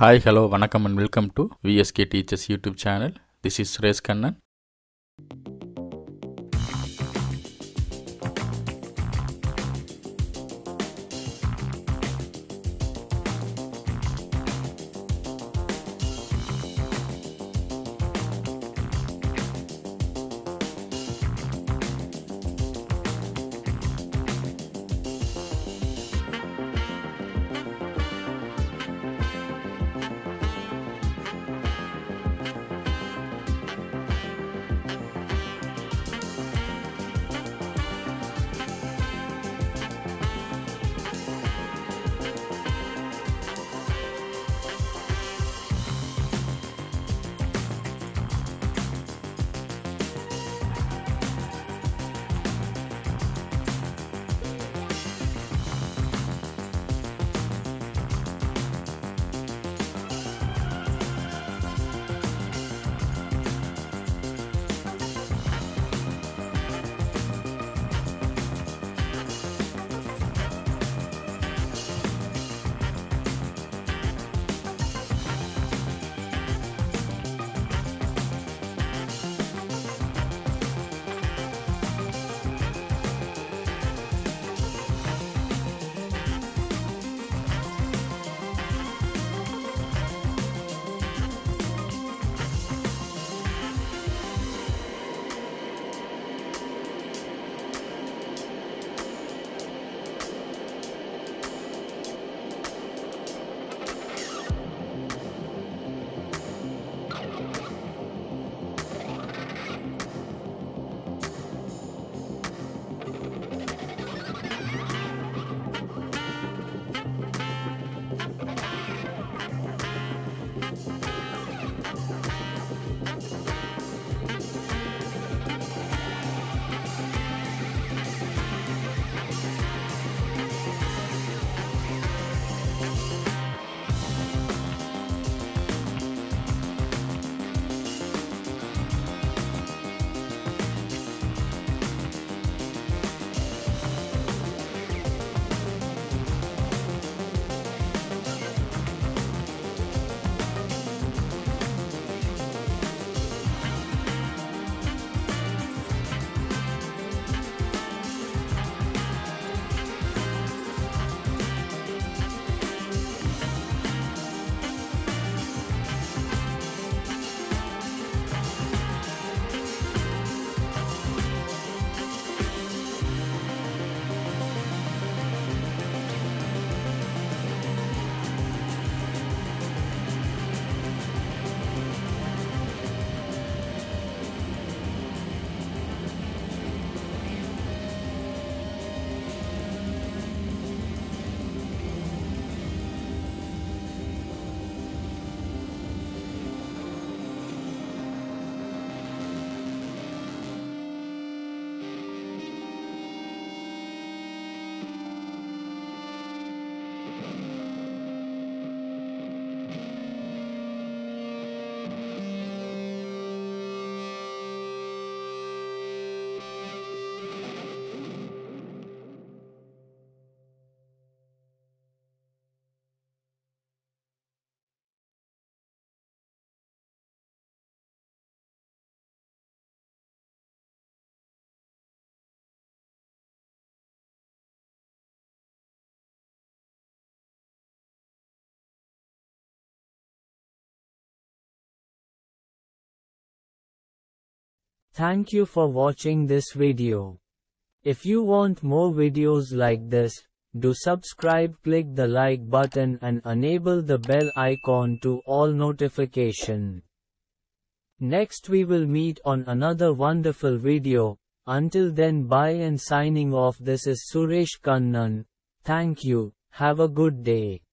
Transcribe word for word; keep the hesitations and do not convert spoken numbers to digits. Hi, hello, vanakkam and welcome to V S K Teachers YouTube channel. This is Suresh Kannan. Thank you for watching this video. If you want more videos like this, do subscribe, click the like button and enable the bell icon to all notification. Next we will meet on another wonderful video. Until then, bye and signing off. This is Suresh Kannan. Thank you. Have a good day.